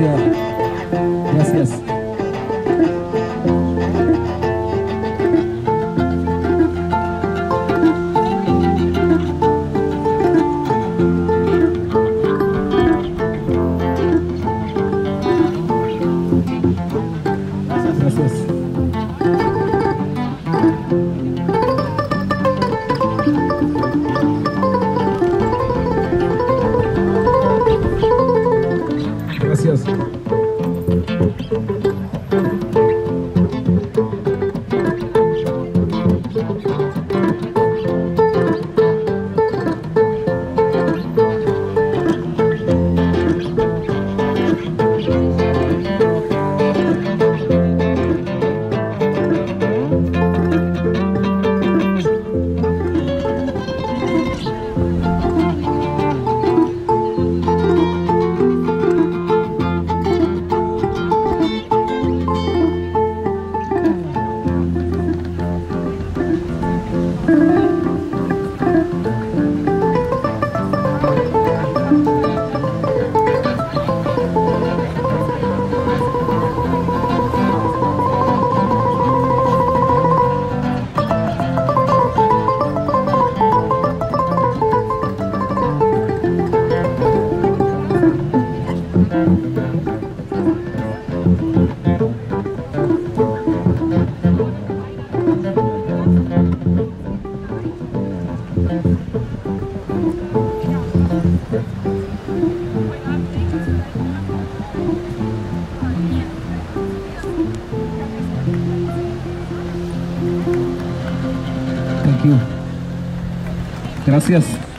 yes, yeah. Yes, yes. Yes, yes. Gracias. Thank you. Gracias.